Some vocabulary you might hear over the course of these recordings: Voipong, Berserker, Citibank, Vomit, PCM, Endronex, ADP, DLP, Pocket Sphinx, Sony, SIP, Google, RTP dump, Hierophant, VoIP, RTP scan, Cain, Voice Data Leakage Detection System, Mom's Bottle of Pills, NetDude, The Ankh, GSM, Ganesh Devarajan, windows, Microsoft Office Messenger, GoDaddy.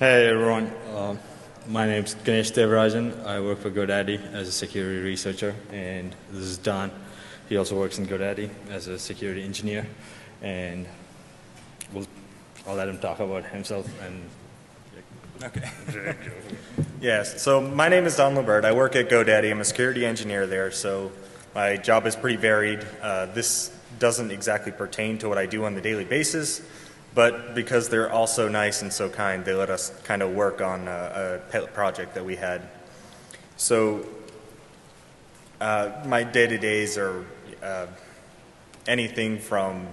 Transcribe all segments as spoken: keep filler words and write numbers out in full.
Hey everyone, um, my name is Ganesh Devarajan. I work for GoDaddy as a security researcher, and this is Don. He also works in GoDaddy as a security engineer, and we'll, I'll let him talk about himself. And okay. Yes, so my name is Don Lambert. I work at GoDaddy. I'm a security engineer there, so my job is pretty varied. Uh, this doesn't exactly pertain to what I do on the daily basis, but because they're also nice and so kind, they let us kind of work on a, a pet project that we had. So uh, my day-to-days are uh, anything from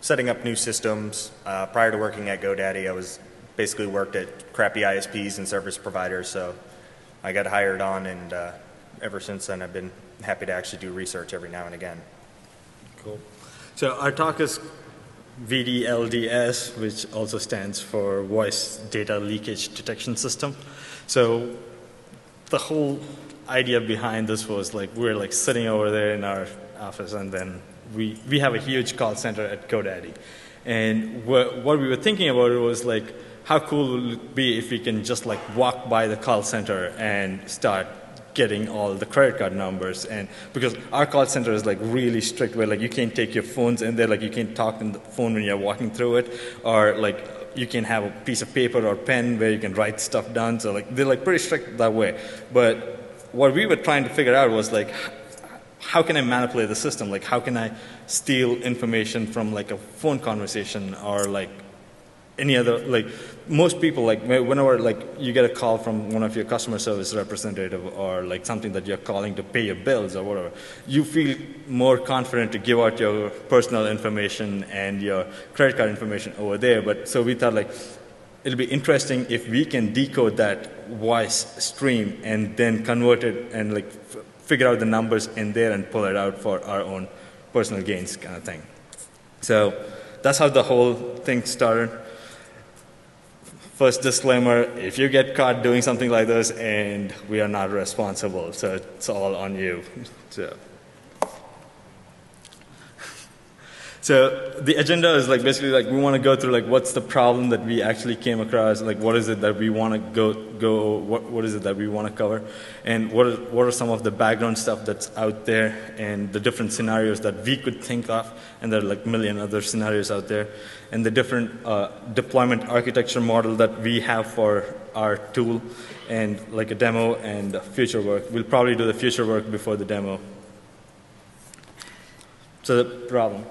setting up new systems. Uh, prior to working at GoDaddy, I was basically worked at crappy I S Ps and service providers, so I got hired on, and uh, ever since then I've been happy to actually do research every now and again. Cool. So our talk is V D L D S, which also stands for Voice Data Leakage Detection System. So the whole idea behind this was like we we're like sitting over there in our office, and then we, we have a huge call center at GoDaddy. And wh what we were thinking about it was like, how cool would it be if we can just like walk by the call center and start getting all the credit card numbers? And because our call center is like really strict, where like you can't take your phones in there, like you can't talk in the phone when you're walking through it, or like you can have a piece of paper or pen where you can write stuff down. So like they're like pretty strict that way. But what we were trying to figure out was like, how can I manipulate the system? Like how can I steal information from like a phone conversation or like any other, like most people, like whenever like you get a call from one of your customer service representative or like something that you're calling to pay your bills or whatever, you feel more confident to give out your personal information and your credit card information over there. But so we thought like it'll be interesting if we can decode that voice stream and then convert it and like f figure out the numbers in there and pull it out for our own personal gains kind of thing. So that's how the whole thing started. First disclaimer, if you get caught doing something like this, and we are not responsible, so it's all on you. So, so the agenda is like basically like we want to go through like what's the problem that we actually came across, like what is it that we want to go, go what, what is it that we want to cover, and what are, what are some of the background stuff that's out there, and the different scenarios that we could think of, and there are like a million other scenarios out there. And the different uh, deployment architecture model that we have for our tool, and like a demo and future work. We'll probably do the future work before the demo. So the problem.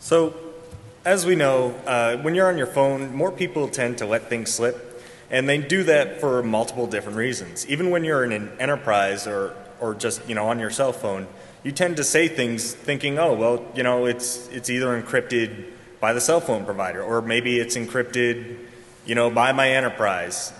So as we know, uh, when you're on your phone, more people tend to let things slip, and they do that for multiple different reasons. Even when you're in an enterprise or, or just, you know, on your cell phone, you tend to say things thinking, oh, well, you know, it's, it's either encrypted by the cell phone provider, or maybe it's encrypted, you know, by my enterprise.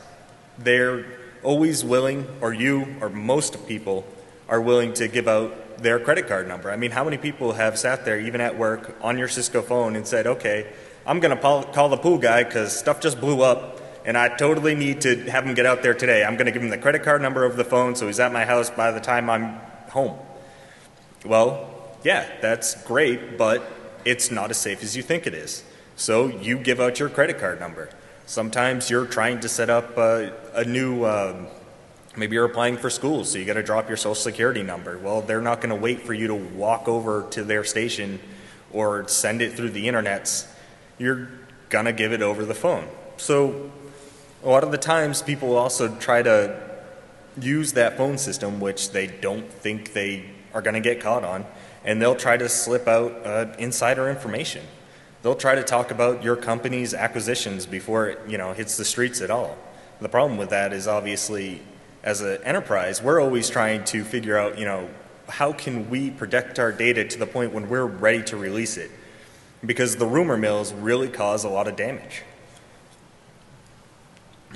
They're always willing, or you, or most people, are willing to give out their credit card number. I mean, how many people have sat there, even at work, on your Cisco phone and said, okay, I'm gonna call the pool guy because stuff just blew up and I totally need to have him get out there today. I'm gonna give him the credit card number over the phone so he's at my house by the time I'm home. Well, yeah, that's great, but it's not as safe as you think it is. So you give out your credit card number. Sometimes you're trying to set up a, a new, um, maybe you're applying for school, so you gotta drop your social security number. Well, they're not gonna wait for you to walk over to their station or send it through the internets. You're gonna give it over the phone. So a lot of the times people also try to use that phone system, which they don't think they are gonna get caught on, and they'll try to slip out uh, insider information. They'll try to talk about your company's acquisitions before it, you know, hits the streets at all. The problem with that is obviously, as an enterprise, we're always trying to figure out, you know, how can we protect our data to the point when we're ready to release it? Because the rumor mills really cause a lot of damage.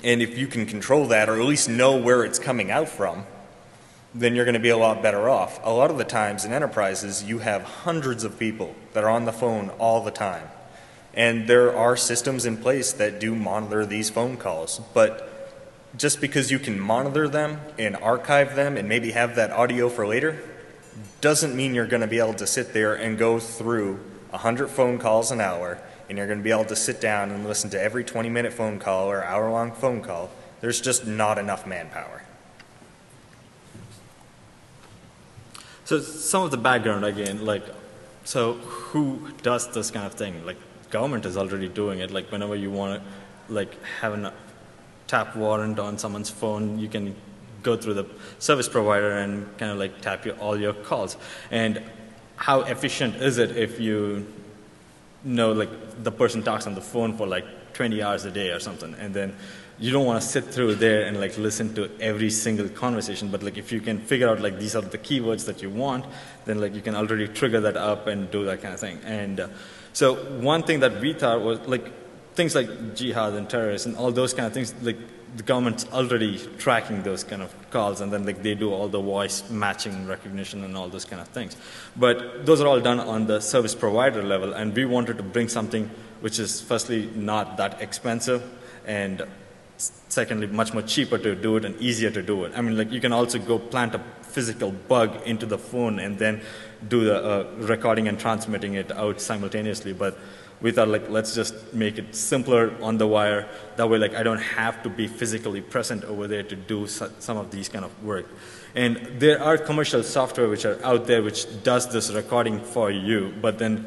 And if you can control that, or at least know where it's coming out from, then you're going to be a lot better off. A lot of the times in enterprises, you have hundreds of people that are on the phone all the time. And there are systems in place that do monitor these phone calls. But just because you can monitor them and archive them and maybe have that audio for later, doesn't mean you're going to be able to sit there and go through a hundred phone calls an hour and you're going to be able to sit down and listen to every twenty minute phone call or hour-long phone call, there's just not enough manpower. So some of the background again, like, so who does this kind of thing? Like, government is already doing it. Like, whenever you want to, like, have a tap warrant on someone's phone, you can go through the service provider and kind of like tap your, all your calls. And how efficient is it if you know, like, the person talks on the phone for like twenty hours a day or something, and then you don't want to sit through there and like listen to every single conversation, but like if you can figure out like these are the keywords that you want, then like you can already trigger that up and do that kind of thing. And uh, so one thing that we thought was like things like jihad and terrorists and all those kind of things, like the government's already tracking those kind of calls, and then like they do all the voice matching recognition and all those kind of things. But those are all done on the service provider level, and we wanted to bring something which is firstly not that expensive, and secondly much more cheaper to do it and easier to do it. I mean, like you can also go plant a physical bug into the phone and then do the uh, recording and transmitting it out simultaneously. But we thought, like, let's just make it simpler on the wire. That way, like, I don't have to be physically present over there to do some of these kind of work. And there are commercial software which are out there which does this recording for you, but then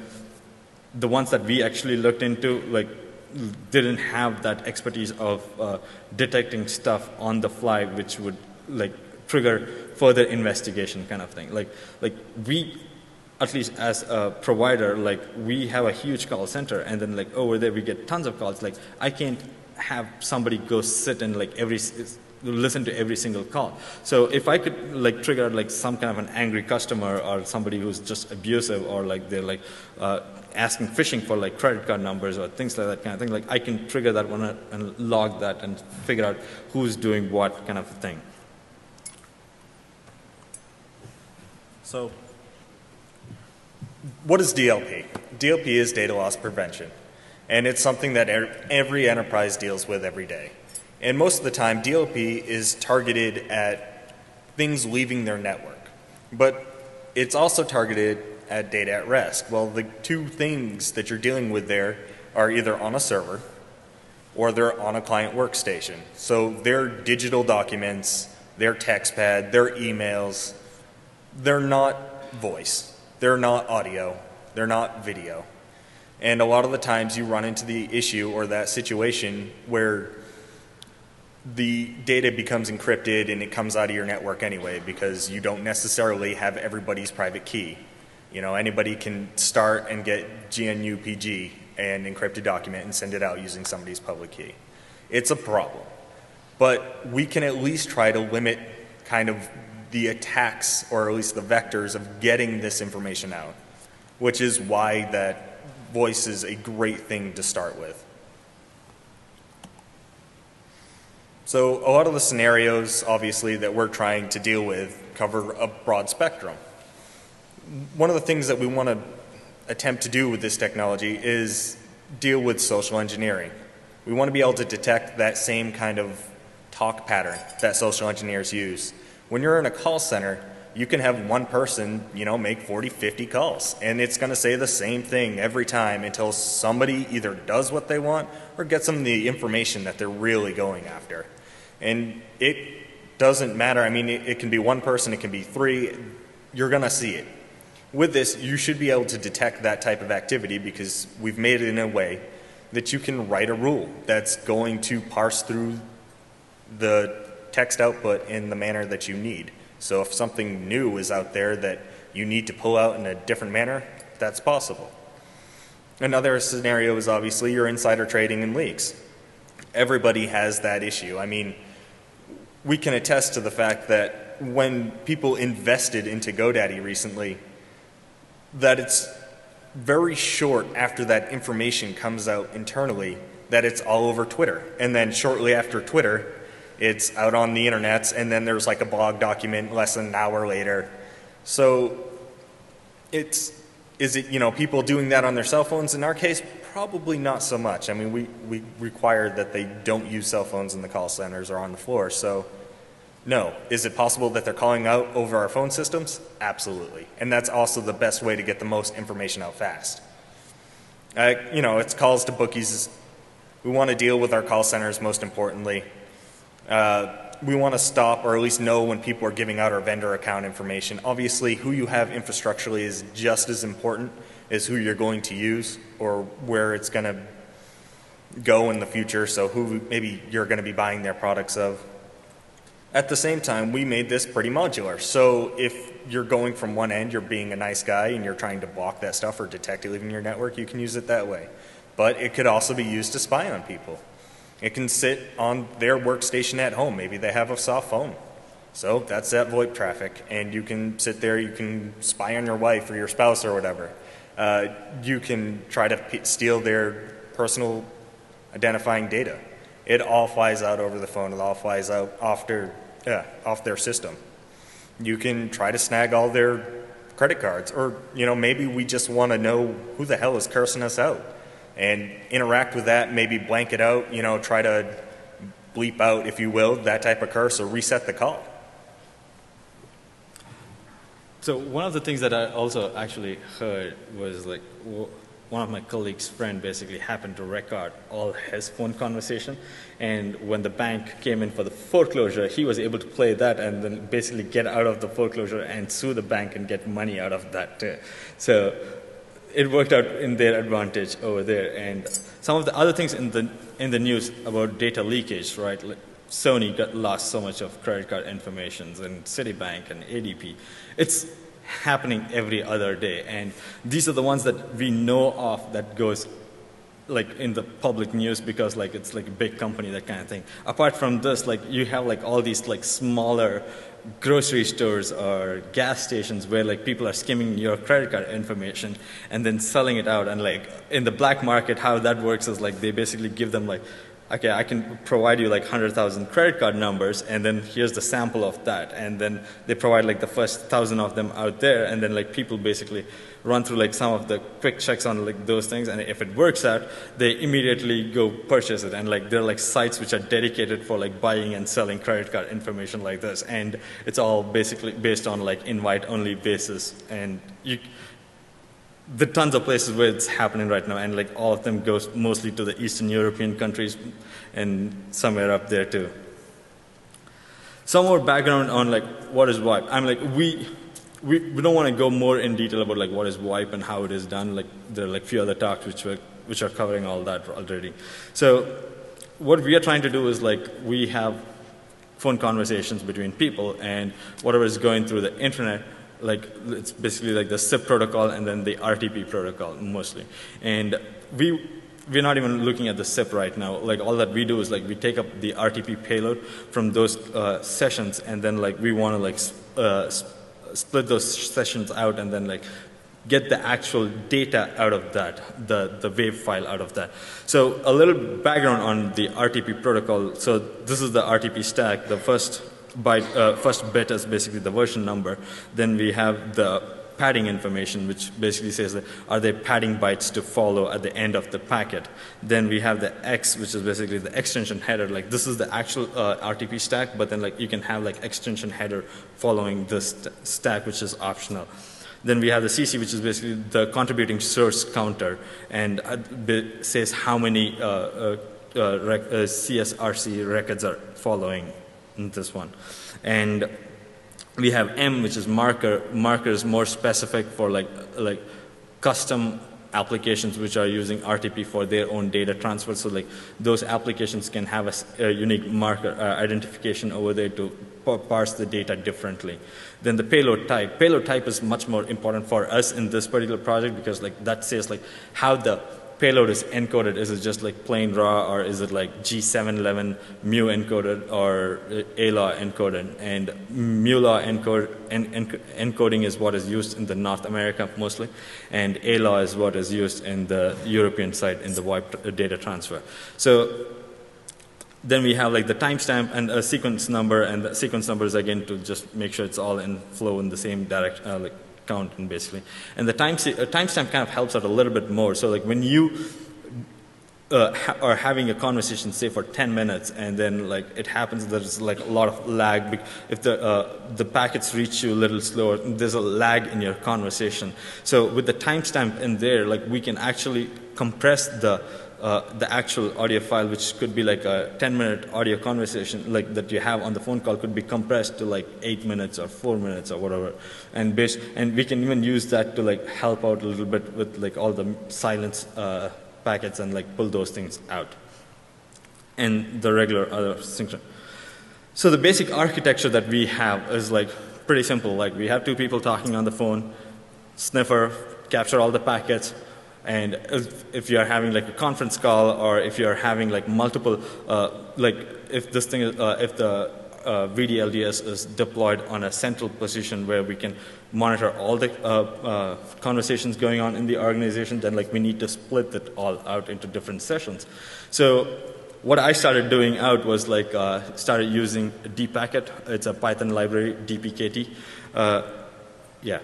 the ones that we actually looked into, like, didn't have that expertise of uh, detecting stuff on the fly, which would, like, trigger further investigation kind of thing. Like, like we... at least as a provider, like we have a huge call center, and then like over there we get tons of calls. Like I can't have somebody go sit and like every listen to every single call. So if I could like trigger like some kind of an angry customer or somebody who's just abusive or like they're like uh, asking phishing for like credit card numbers or things like that kind of thing, like I can trigger that one and log that and figure out who's doing what kind of thing. So. What is D L P? D L P is data loss prevention, and it's something that every enterprise deals with every day. And most of the time, D L P is targeted at things leaving their network, but it's also targeted at data at rest. Well, the two things that you're dealing with there are either on a server or they're on a client workstation. So their digital documents, their text pad, their emails, they're not voice. They're not audio, they're not video. And a lot of the times you run into the issue or that situation where the data becomes encrypted and it comes out of your network anyway, because you don't necessarily have everybody's private key. You know, anybody can start and get G N U P G, an encrypted document, and send it out using somebody's public key. It's a problem. But we can at least try to limit kind of the attacks, or at least the vectors of getting this information out, which is why that voice is a great thing to start with. So a lot of the scenarios, obviously, that we're trying to deal with cover a broad spectrum. One of the things that we want to attempt to do with this technology is deal with social engineering. We want to be able to detect that same kind of talk pattern that social engineers use. When you're in a call center, you can have one person, you know, make forty, fifty calls, and it's going to say the same thing every time until somebody either does what they want or gets them the information that they're really going after. And it doesn't matter. I mean, it, it can be one person, it can be three. You're going to see it. With this, you should be able to detect that type of activity, because we've made it in a way that you can write a rule that's going to parse through the text output in the manner that you need. So if something new is out there that you need to pull out in a different manner, that's possible. Another scenario is obviously your insider trading and leaks. Everybody has that issue. I mean, we can attest to the fact that when people invested into GoDaddy recently, that it's very short after that information comes out internally that it's all over Twitter. And then shortly after Twitter, it's out on the internets, and then there's like a blog document less than an hour later. So it's, is it, you know, people doing that on their cell phones? In our case, probably not so much. I mean, we, we require that they don't use cell phones in the call centers or on the floor, so no. Is it possible that they're calling out over our phone systems? Absolutely. And that's also the best way to get the most information out fast. Uh, you know, it's calls to bookies. We want to deal with our call centers, most importantly. Uh, we want to stop or at least know when people are giving out our vendor account information. Obviously, who you have infrastructurally is just as important as who you're going to use or where it's going to go in the future, so who maybe you're going to be buying their products of. At the same time, we made this pretty modular. So if you're going from one end, you're being a nice guy and you're trying to block that stuff or detect it leaving your network, you can use it that way. But it could also be used to spy on people. It can sit on their workstation at home. Maybe they have a soft phone. So that's that VoIP traffic. And you can sit there, you can spy on your wife or your spouse or whatever. Uh, you can try to p steal their personal identifying data. It all flies out over the phone. It all flies out off their, yeah, off their system. You can try to snag all their credit cards. Or, you know, maybe we just want to know who the hell is cursing us out and interact with that, maybe blank it out, you know, try to bleep out, if you will, that type of curse or reset the call. So one of the things that I also actually heard was like one of my colleague's friend basically happened to record all his phone conversation, and when the bank came in for the foreclosure, he was able to play that and then basically get out of the foreclosure and sue the bank and get money out of that too. So it worked out in their advantage over there. And some of the other things in the in the news about data leakage, right? Like Sony got lost so much of credit card information, and Citibank and A D P. It's happening every other day, and these are the ones that we know of that goes like in the public news because like it's like a big company, that kind of thing. Apart from this, like you have like all these like smaller grocery stores or gas stations where like people are skimming your credit card information and then selling it out. And like in the black market, how that works is like they basically give them like, okay, I can provide you like one hundred thousand credit card numbers and then here's the sample of that. And then they provide like the first thousand of them out there, and then like people basically run through like some of the quick checks on like those things, and if it works out, they immediately go purchase it. And like there are like sites which are dedicated for like buying and selling credit card information like this, and it's all basically based on like invite-only basis. And you, the tons of places where it's happening right now, and like all of them goes mostly to the Eastern European countries and somewhere up there too. Some more background on like what is VoIP. I'm like we. We, we don't want to go more in detail about like what is VoIP and how it is done. Like there are like few other talks which were, which are covering all that already. So what we are trying to do is like we have phone conversations between people, and whatever is going through the internet, like it's basically like the S I P protocol and then the R T P protocol mostly. And we we're not even looking at the S I P right now. Like all that we do is like we take up the R T P payload from those uh, sessions, and then like we want to like uh, split those sessions out and then like get the actual data out of that, the, the wave file out of that. So a little background on the R T P protocol. So this is the R T P stack. The first byte, uh, first bit is basically the version number. Then we have the padding information, which basically says that are there padding bytes to follow at the end of the packet. Then we have the X, which is basically the extension header. Like this is the actual uh, R T P stack, but then like you can have like extension header following this st stack, which is optional. Then we have the C C, which is basically the contributing source counter, and it says how many uh, uh, uh, rec uh, C S R C records are following in this one. And we have M, which is marker markers more specific for like like custom applications which are using R T P for their own data transfer. So like those applications can have a, a unique marker uh, identification over there to parse the data differently. Then the payload type. Payload type is much more important for us in this particular project because like that says like how the payload is encoded. Is it just like plain raw, or is it like G seven eleven mu encoded or A L A encoded? And mu-law encode, en, en, encoding is what is used in the North America mostly, and A L A is what is used in the European side in the VoIP data transfer. So then we have like the timestamp and a sequence number, and the sequence number is again to just make sure it's all in flow in the same direction. Uh, like, And basically, and the time uh, timestamp kind of helps out a little bit more. So like when you uh, ha are having a conversation, say for ten minutes, and then like it happens, there's like a lot of lag. If the uh, the packets reach you a little slower, there's a lag in your conversation. So with the timestamp in there, like we can actually compress the Uh, the actual audio file, which could be like a ten minute audio conversation like that you have on the phone call, could be compressed to like eight minutes or four minutes or whatever, and based, and we can even use that to like help out a little bit with like all the silence uh, packets and like pull those things out and the regular other synchron. So the basic architecture that we have is like pretty simple. Like we have two people talking on the phone, sniffer, capture all the packets. And if, if you are having like a conference call, or if you are having like multiple, uh, like if this thing, is, uh, if the uh, V D L D S is deployed on a central position where we can monitor all the uh, uh, conversations going on in the organization, then like we need to split it all out into different sessions. So what I started doing out was like uh, started using DeepPacket. It's a Python library, D P K T. Uh, yeah.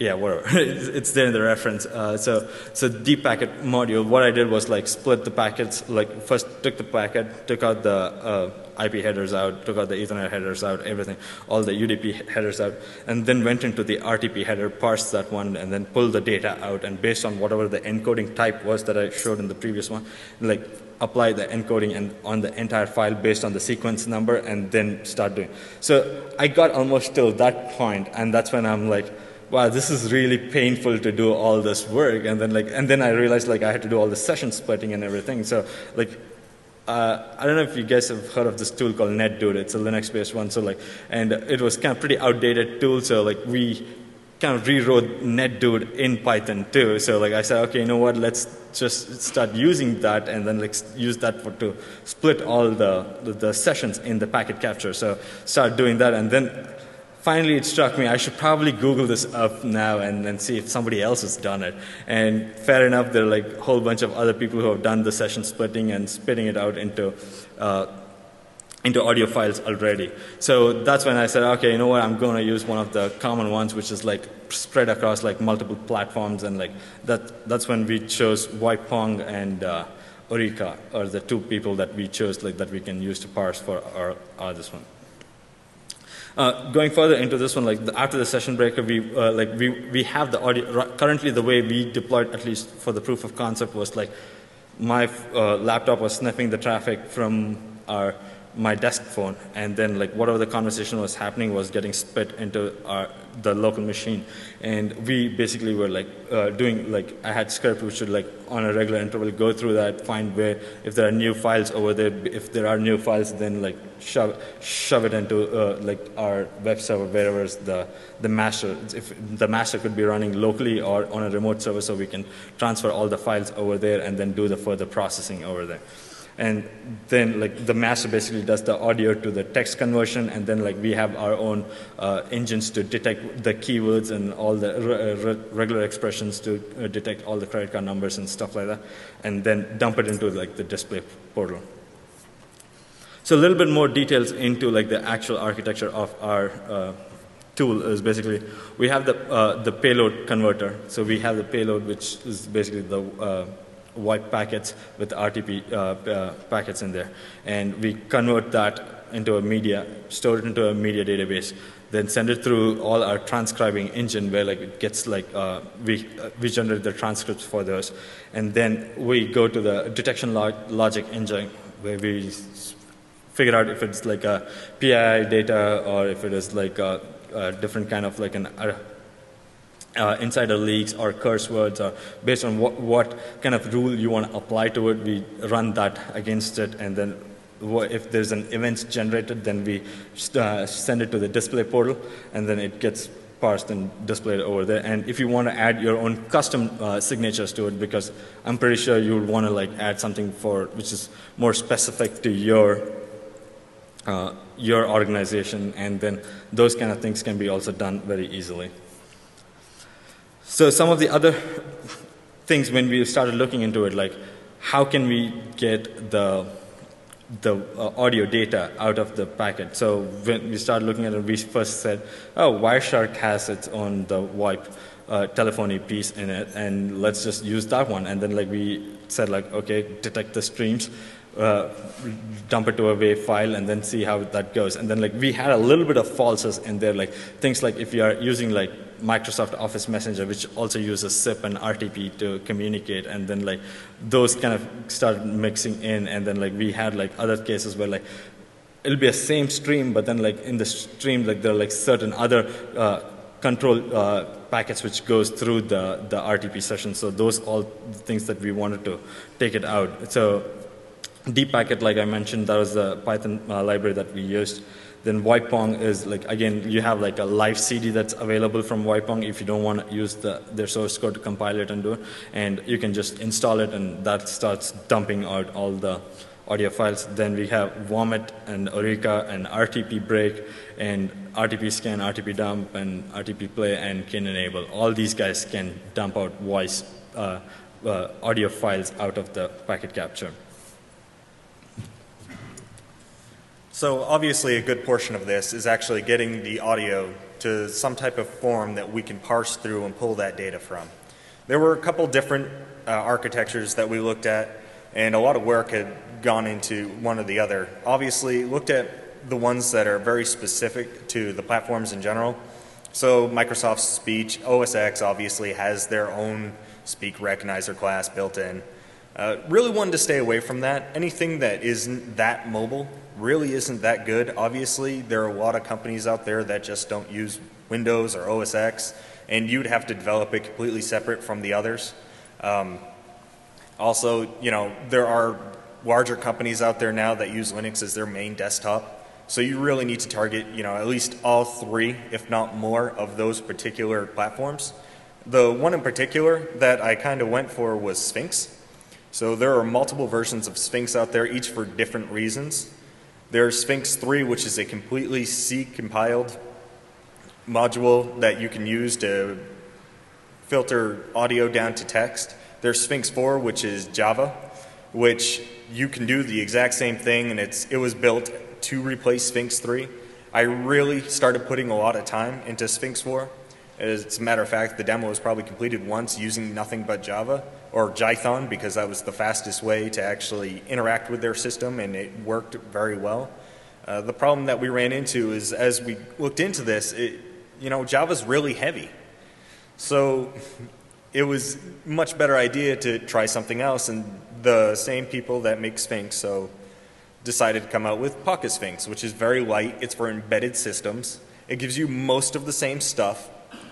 Yeah, whatever. It's there in the reference. Uh, so, so DeepPacket module. What I did was like split the packets. Like first took the packet, took out the uh, I P headers out, took out the Ethernet headers out, everything, all the U D P headers out, and then went into the R T P header, parsed that one, and then pulled the data out. And based on whatever the encoding type was that I showed in the previous one, like apply the encoding and on the entire file based on the sequence number, and then start doing. So I got almost till that point, and that's when I'm like, wow, this is really painful to do all this work, and then like, and then I realized like I had to do all the session splitting and everything. So like, uh, I don't know if you guys have heard of this tool called NetDude. It's a Linux-based one. So like, and it was kind of pretty outdated tool. So like, we kind of rewrote NetDude in Python too. So like, I said, okay, you know what? Let's just start using that, and then like use that for to split all the the, the sessions in the packet capture. So start doing that, and then. Finally, it struck me, I should probably Google this up now and, and see if somebody else has done it. And fair enough, there are like a whole bunch of other people who have done the session splitting and spitting it out into, uh, into audio files already. So that's when I said, okay, you know what, I'm going to use one of the common ones, which is like spread across like multiple platforms. And like that, that's when we chose Voipong and uh, Oreka are the two people that we chose like, that we can use to parse for our, our this one. Uh, going further into this one, like the, after the session breaker, we uh, like we we have the audio. Currently, the way we deployed, at least for the proof of concept, was like my uh, laptop was sniffing the traffic from our my desk phone, and then like whatever the conversation was happening was getting spit into our the local machine, and we basically were like uh, doing like I had script which would like on a regular interval go through that, find where if there are new files over there, if there are new files, then like. Shove, shove it into uh, like our web server, wherever is the the master. If the master could be running locally or on a remote server, so we can transfer all the files over there and then do the further processing over there. And then like the master basically does the audio to the text conversion, and then like we have our own uh, engines to detect the keywords and all the re re regular expressions to uh, detect all the credit card numbers and stuff like that, and then dump it into like the display portal. So a little bit more details into like the actual architecture of our uh, tool is basically we have the uh, the payload converter. So we have the payload, which is basically the uh, VoIP packets with R T P uh, uh, packets in there, and we convert that into a media, store it into a media database, then send it through all our transcribing engine, where like it gets like uh, we uh, we generate the transcripts for those, and then we go to the detection log logic engine where we figure out if it's like a P I I data or if it is like a, a different kind of like an uh, uh, insider leaks or curse words, or based on what, what kind of rule you want to apply to it, we run that against it, and then if there's an event generated, then we uh, send it to the display portal, and then it gets parsed and displayed over there. And if you want to add your own custom uh, signatures to it, because I'm pretty sure you would want to like add something for which is more specific to your Uh, your organization, and then those kind of things can be also done very easily. So some of the other things when we started looking into it, like how can we get the the uh, audio data out of the packet. So when we started looking at it, we first said, oh, Wireshark has its own the VoIP uh, telephony piece in it, and let's just use that one. And then like we said, like, okay, detect the streams, uh, dump it to a WAV file, and then see how that goes. And then like we had a little bit of falses in there, like things like if you are using like Microsoft Office Messenger, which also uses S I P and R T P to communicate, and then like those kind of started mixing in, and then like we had like other cases where like it'll be a same stream, but then like in the stream like there are like certain other uh, control uh, packets which goes through the the R T P session. So those all things that we wanted to take it out. So DeepPacket, like I mentioned, that was the Python uh, library that we used. Then Voipong is like, again, you have like a live C D that's available from Voipong if you don't want to use the, their source code to compile it and do it. And you can just install it, and that starts dumping out all the audio files. Then we have Vomit and Oreka and R T P break and R T P scan, R T P dump, and R T P play and Cain enable. All these guys can dump out voice uh, uh, audio files out of the packet capture. So obviously a good portion of this is actually getting the audio to some type of form that we can parse through and pull that data from. There were a couple different uh, architectures that we looked at, and a lot of work had gone into one or the other. Obviously looked at the ones that are very specific to the platforms in general. So Microsoft's speech, O S X obviously has their own speak recognizer class built in. Uh, really wanted to stay away from that. Anything that isn't that mobile really isn't that good. Obviously, there are a lot of companies out there that just don't use Windows or O S X, and you'd have to develop it completely separate from the others. Um, also, you know, there are larger companies out there now that use Linux as their main desktop. So you really need to target, you know, at least all three, if not more, of those particular platforms. The one in particular that I kind of went for was Sphinx. So there are multiple versions of Sphinx out there, each for different reasons. There's Sphinx three, which is a completely C-compiled module that you can use to filter audio down to text. There's Sphinx four, which is Java, which you can do the exact same thing, and it's, it was built to replace Sphinx three. I really started putting a lot of time into Sphinx four. As a matter of fact, the demo was probably completed once using nothing but Java, or Jython, because that was the fastest way to actually interact with their system, and it worked very well. Uh, the problem that we ran into is, as we looked into this, it, you know, Java's really heavy. So it was a much better idea to try something else, and the same people that make Sphinx so decided to come out with Pocket Sphinx, which is very light. It's for embedded systems. It gives you most of the same stuff.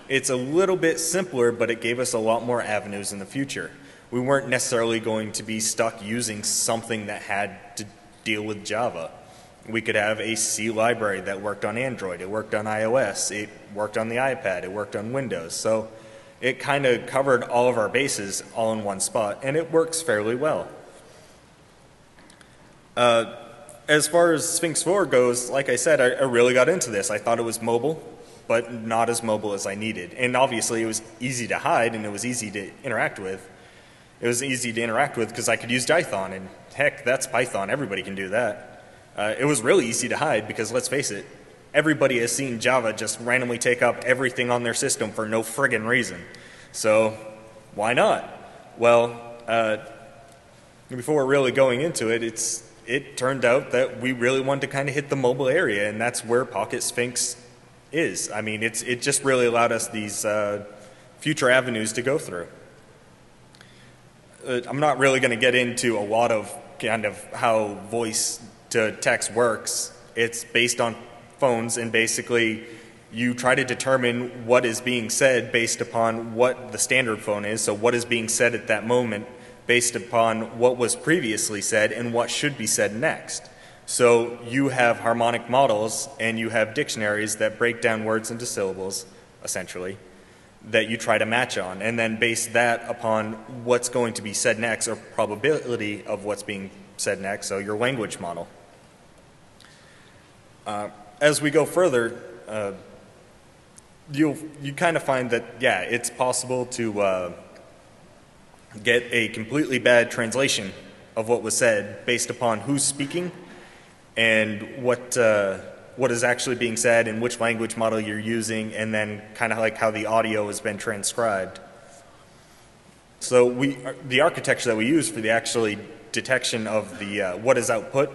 It's a little bit simpler, but it gave us a lot more avenues in the future. We weren't necessarily going to be stuck using something that had to deal with Java. We could have a C library that worked on Android, it worked on iOS, it worked on the iPad, it worked on Windows. So it kind of covered all of our bases all in one spot, and it works fairly well. Uh, as far as Sphinx four goes, like I said, I, I really got into this. I thought it was mobile, but not as mobile as I needed. And obviously it was easy to hide, and it was easy to interact with. It was easy to interact with because I could use Jython, and heck, that's Python, everybody can do that. Uh, it was really easy to hide because, let's face it, everybody has seen Java just randomly take up everything on their system for no friggin' reason. So why not? Well, uh, before really going into it, it's, it turned out that we really wanted to kind of hit the mobile area, and that's where Pocket Sphinx is. I mean, it's, it just really allowed us these uh, future avenues to go through. Uh, I'm not really going to get into a lot of kind of how voice to text works. It's based on phones, and basically you try to determine what is being said based upon what the standard phone is, so what is being said at that moment based upon what was previously said and what should be said next. So you have harmonic models, and you have dictionaries that break down words into syllables, essentially, that you try to match on, and then base that upon what's going to be said next, or probability of what's being said next, so your language model. Uh, as we go further, uh, you'll, you kind of find that, yeah, it's possible to uh, get a completely bad translation of what was said based upon who's speaking and what uh, what is actually being said and which language model you're using, and then kind of like how the audio has been transcribed. So we, the architecture that we use for the actually detection of the uh, what is output,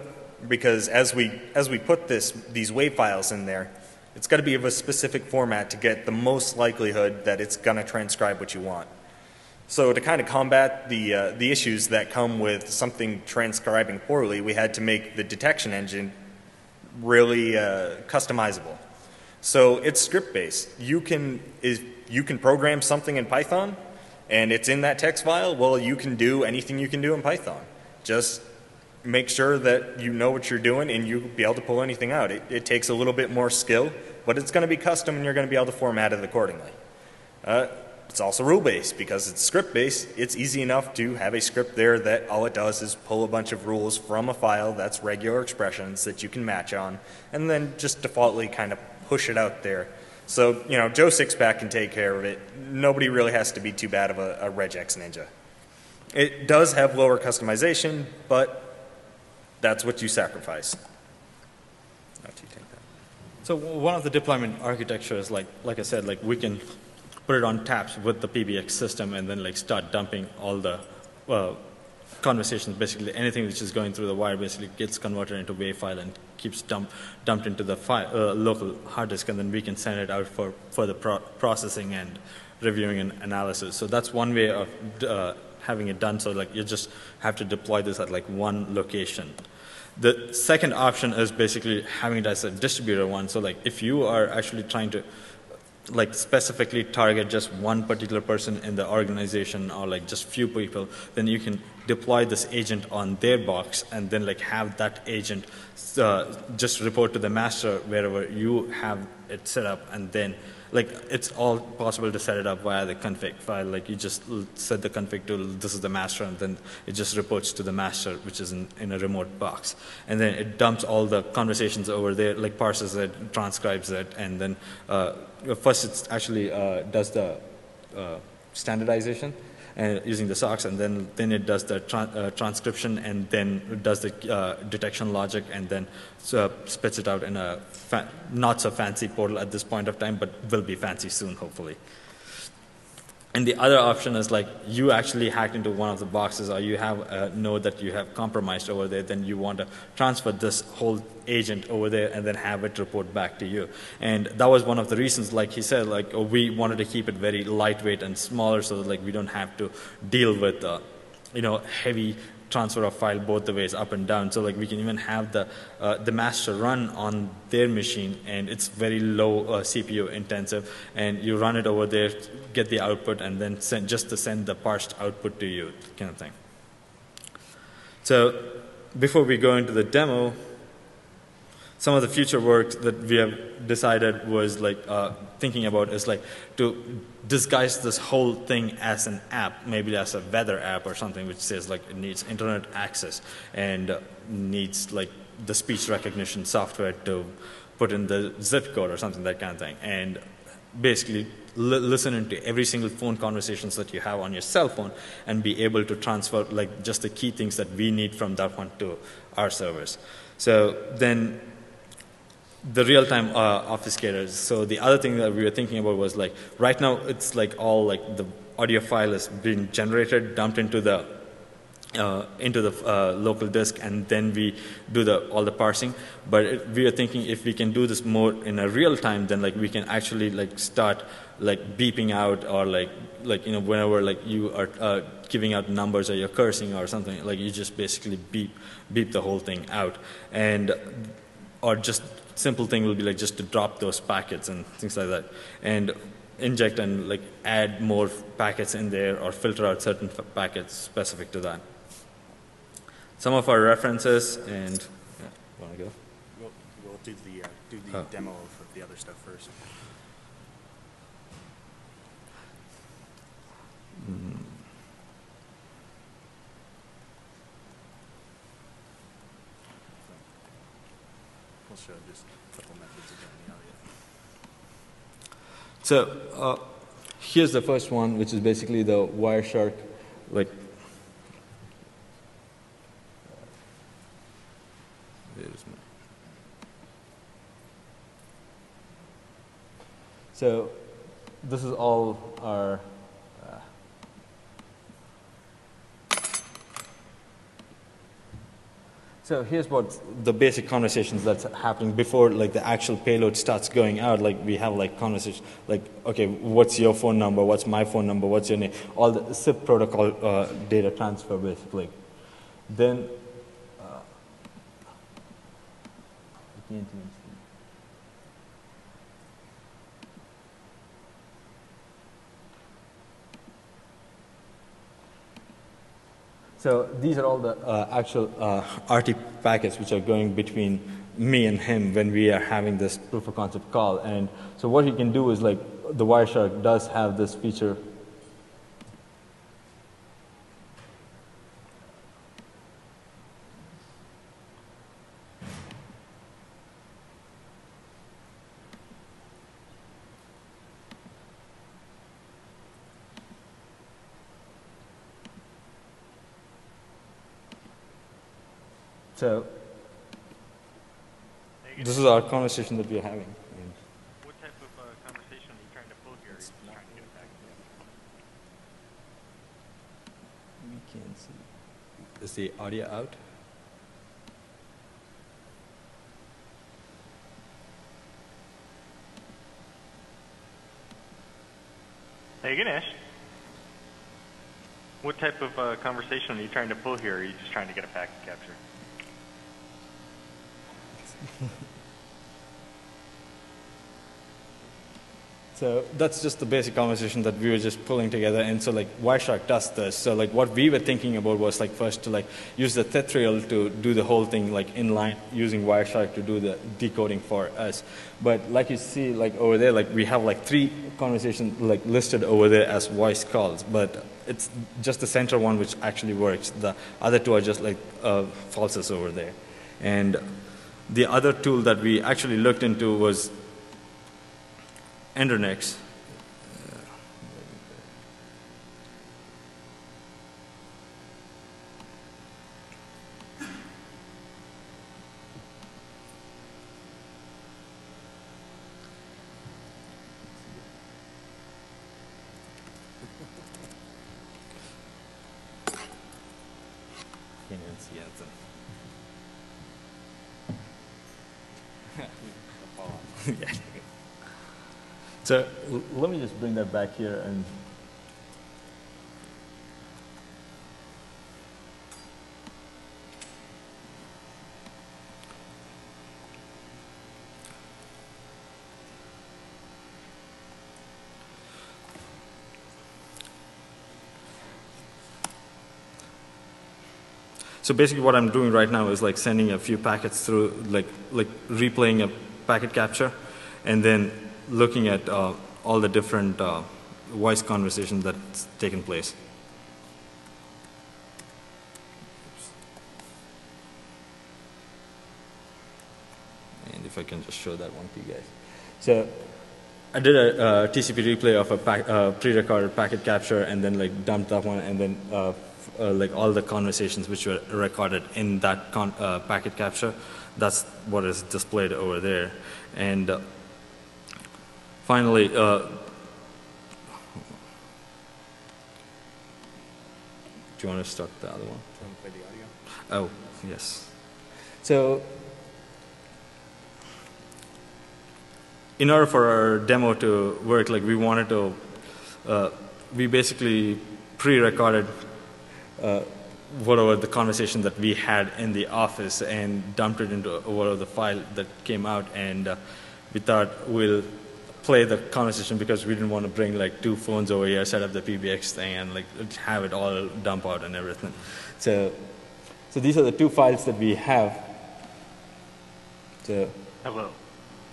because as we as we put this these WAV files in there, it's got to be of a specific format to get the most likelihood that it's going to transcribe what you want. So to kind of combat the uh, the issues that come with something transcribing poorly, we had to make the detection engine really uh, customizable. So it's script based. You can is you can program something in Python, and it's in that text file. Well, you can do anything you can do in Python. Just make sure that you know what you're doing, and you'll be able to pull anything out. It, it takes a little bit more skill, but it's going to be custom, and you're going to be able to format it accordingly. Uh, it's also rule based because it's script based. It's easy enough to have a script there that all it does is pull a bunch of rules from a file that's regular expressions that you can match on, and then just defaultly kind of push it out there. So you know, Joe Sixpack can take care of it. Nobody really has to be too bad of a, a regex ninja. It does have lower customization, but that's what you sacrifice. How do you take that? So one of the deployment architectures, like like I said, like we can put it on taps with the P B X system, and then like start dumping all the uh, conversations. Basically, anything which is going through the wire basically gets converted into WAV file and keeps dump, dumped into the file, uh, local hard disk, and then we can send it out for further pro processing and reviewing and analysis. So that's one way of uh, having it done. So like you just have to deploy this at like one location. The second option is basically having it as a distributed one. So like if you are actually trying to like specifically target just one particular person in the organization, or like just few people, then you can deploy this agent on their box, and then like have that agent uh, just report to the master wherever you have it set up, and then like it's all possible to set it up via the config file. Like you just set the config to this is the master, and then it just reports to the master, which is in, in a remote box. And then it dumps all the conversations over there, like parses it, transcribes it, and then uh, first it actually uh, does the uh, standardization and using the socks, and then then it does the tra uh, transcription, and then it does the uh, detection logic, and then so spits it out in a fa not so fancy portal at this point of time, but will be fancy soon, hopefully. And the other option is like you actually hacked into one of the boxes, or you have a node that you have compromised over there, then you want to transfer this whole agent over there and then have it report back to you. And that was one of the reasons, like he said, like we wanted to keep it very lightweight and smaller so that like we don't have to deal with uh, you know, heavy transfer of file both the ways, up and down. So like we can even have the uh, the master run on their machine, and it's very low uh, C P U intensive, and you run it over there, get the output, and then send, just to send the parsed output to you, kind of thing. So before we go into the demo, some of the future work that we have decided was like uh, thinking about is like to disguise this whole thing as an app, maybe as a weather app or something, which says like it needs internet access and needs like the speech recognition software to put in the zip code or something, that kind of thing. And basically li listen into every single phone conversations that you have on your cell phone and be able to transfer like just the key things that we need from that one to our servers. So then the real-time uh, obfuscators. So the other thing that we were thinking about was like right now it's like all like the audio file is being generated, dumped into the uh, into the uh, local disk, and then we do the all the parsing. But it, we are thinking if we can do this more in a real time, then like we can actually like start like beeping out, or like like you know whenever like you are uh, giving out numbers or you're cursing or something, like you just basically beep beep the whole thing out, and or just simple thing will be like just to drop those packets and things like that, and inject and like add more packets in there or filter out certain packets specific to that. Some of our references, and yeah, want to go? We'll, we'll do the, uh, do the oh. demo of the other stuff first. Mm. Show just a couple methods of doing the audio. So uh, here's the first one, which is basically the Wireshark, like Where is my? So this is all our uh, so here's what the basic conversations that's happening before like the actual payload starts going out. Like we have like conversations like, okay, what's your phone number, what's my phone number, what's your name, all the S I P protocol uh, data transfer basically. Then uh, the intimacy. So these are all the uh, actual uh, R T P packets which are going between me and him when we are having this proof of concept call. And so what you can do is like the Wireshark does have this feature. So this is our conversation that we are having. And what type of uh, conversation are you trying to pull here? Are you trying to get it back to you? We can see. Is the audio out? Hey, Ganesh. What type of uh, conversation are you trying to pull here? Or are you just trying to get a packet capture? So that's just the basic conversation that we were just pulling together, and so like Wireshark does this. So like what we were thinking about was like first to like use the Tetrail to do the whole thing like inline using Wireshark to do the decoding for us. But like you see like over there, like we have like three conversations like listed over there as voice calls, but it's just the central one which actually works. The other two are just like uh, falses over there. And the other tool that we actually looked into was Endronex. So let me just bring that back here and so basically what I'm doing right now is like sending a few packets through like like replaying a packet capture and then looking at uh, all the different uh, voice conversations that's taken place. And if I can just show that one to you guys. So I did a uh, T C P replay of a pack, uh, pre-recorded packet capture and then like dumped that one and then uh, uh, like all the conversations which were recorded in that con uh, packet capture. That's what is displayed over there. And uh, finally, uh, do you want to start the other one? Play the audio. Oh, yes. So, in order for our demo to work, like we wanted to, uh, we basically pre-recorded uh, whatever the conversation that we had in the office and dumped it into whatever the file that came out, and uh, we thought we'll play the conversation because we didn't want to bring like two phones over here, set up the P B X thing and like have it all dump out and everything. So, so these are the two files that we have. So, hello,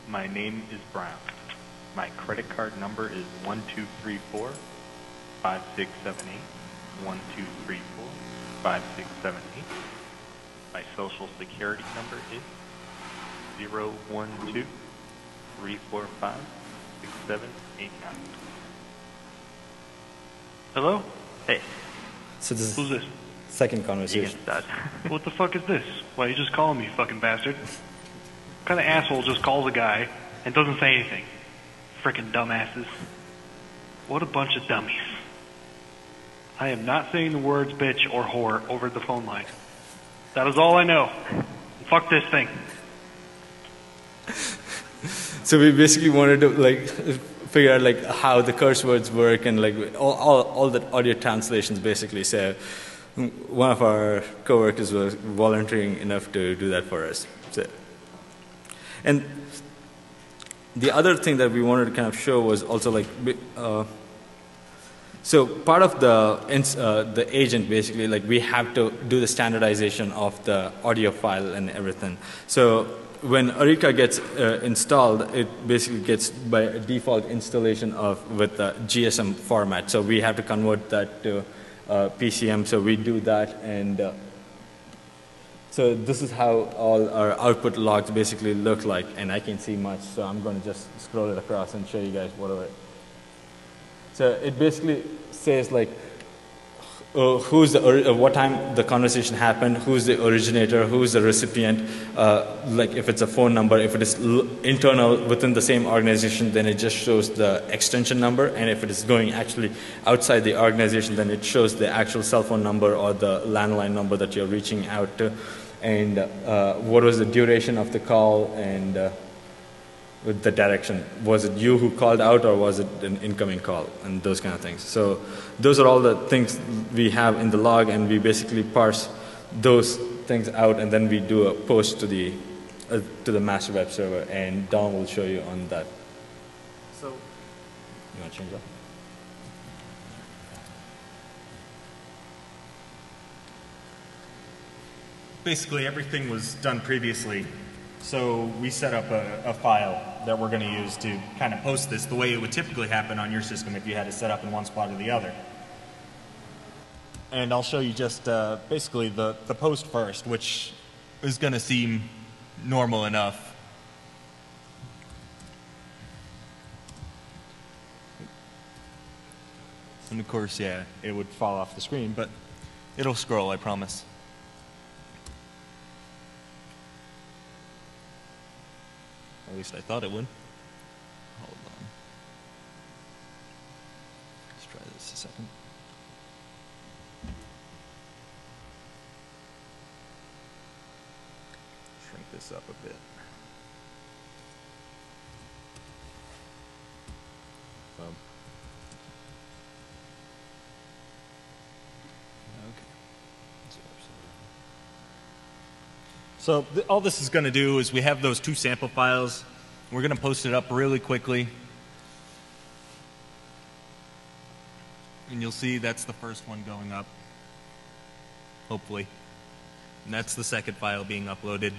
my name is Brown. My credit card number is one two three four, five six seven eight, one two three four, five six seven eight. My social security number is zero one two three four five six seven eight nine. Hello? Hey. So this, who's this? Second conversation. What the fuck is this? Why you just calling me, you fucking bastard? What kind of asshole just calls a guy and doesn't say anything? Frickin' dumbasses. What a bunch of dummies. I am not saying the words bitch or whore over the phone line. That is all I know. Fuck this thing. So we basically wanted to like figure out like how the curse words work and like all, all, all the audio translations basically. So one of our coworkers was volunteering enough to do that for us. So, and the other thing that we wanted to kind of show was also like, uh, so part of the uh, the agent basically like we have to do the standardization of the audio file and everything. So when Oreka gets uh, installed, it basically gets by default installation of with the G S M format. So we have to convert that to uh, P C M. So we do that, and uh, so this is how all our output logs basically look like. And I can't see much, so I'm going to just scroll it across and show you guys whatever. So it basically says like, Uh, who's the, uh, what time the conversation happened, who's the originator, who's the recipient, uh, like if it's a phone number, if it is l internal within the same organization, then it just shows the extension number, and if it is going actually outside the organization, then it shows the actual cell phone number or the landline number that you're reaching out to, and uh, what was the duration of the call, and uh, with the direction. Was it you who called out or was it an incoming call, and those kind of things. So those are all the things we have in the log, and we basically parse those things out, and then we do a post to the uh, to the master web server, and Don will show you on that. So you want to change that? Basically everything was done previously. So we set up a, a file that we're going to use to kind of post this the way it would typically happen on your system if you had it set up in one spot or the other. And I'll show you just uh, basically the, the post first, which is going to seem normal enough. And of course, yeah, it would fall off the screen, but it'll scroll, I promise. At least I thought it would. Hold on. Let's try this a second. Shrink this up a bit. Um. Okay. So th all this is going to do is we have those two sample files. We're going to post it up really quickly. And you'll see that's the first one going up, hopefully. And that's the second file being uploaded.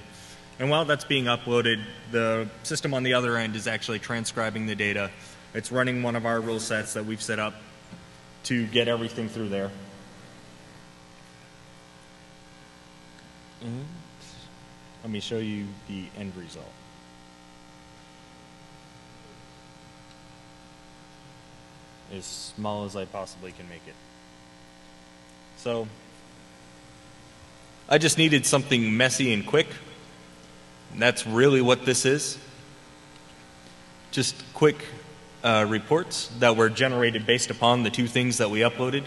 And while that's being uploaded, the system on the other end is actually transcribing the data. It's running one of our rule sets that we've set up to get everything through there. Mm-hmm. Let me show you the end result. As small as I possibly can make it. So I just needed something messy and quick. And that's really what this is. Just quick uh, reports that were generated based upon the two things that we uploaded.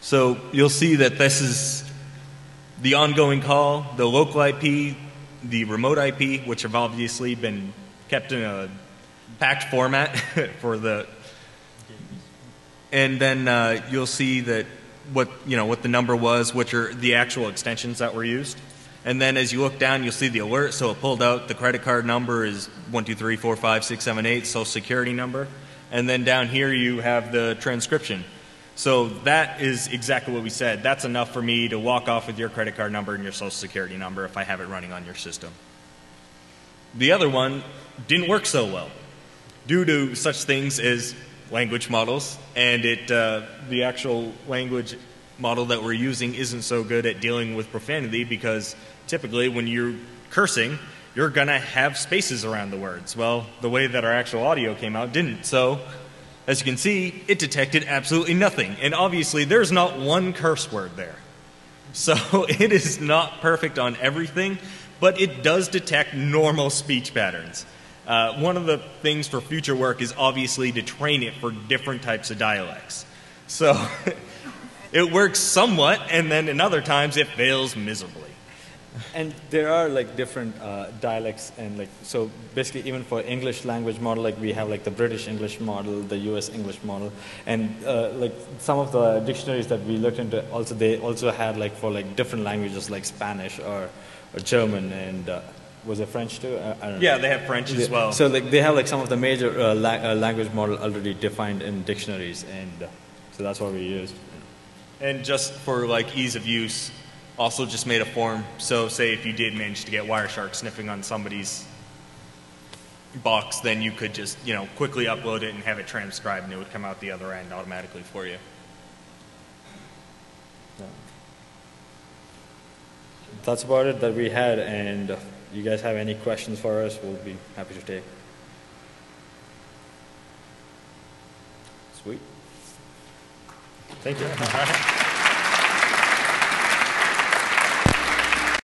So you'll see that this is the ongoing call, the local I P, the remote I P, which have obviously been kept in a packed format for the, and then uh, you'll see that what, you know, what the number was, which are the actual extensions that were used. And then as you look down, you'll see the alert. So it pulled out the credit card number is one two three four five six seven eight, social security number. And then down here you have the transcription. So that is exactly what we said. That's enough for me to walk off with your credit card number and your social security number if I have it running on your system. The other one didn't work so well due to such things as language models, and it, uh, the actual language model that we're using isn't so good at dealing with profanity, because typically when you're cursing, you're gonna have spaces around the words. Well, the way that our actual audio came out didn't, so As you can see, it detected absolutely nothing. And obviously, there's not one curse word there. So it is not perfect on everything, but it does detect normal speech patterns. Uh, one of the things for future work is obviously to train it for different types of dialects. So it works somewhat, and then in other times it fails miserably. And there are like different uh, dialects, and like so basically even for English language model, like we have like the British English model, the U S English model, and uh, like some of the dictionaries that we looked into also they also had like for like different languages like Spanish or, or German, and uh, was it French too? I, I don't know. Yeah, they have French as well. So like they have like some of the major uh, la uh, language model already defined in dictionaries, and uh, so that's what we used. And just for like ease of use, also just made a form, so say if you did manage to get Wireshark sniffing on somebody's box, then you could just, you know, quickly upload it and have it transcribed and it would come out the other end automatically for you. Yeah. That's about it that we had, and if you guys have any questions for us, we'll be happy to take. Sweet. Thank you.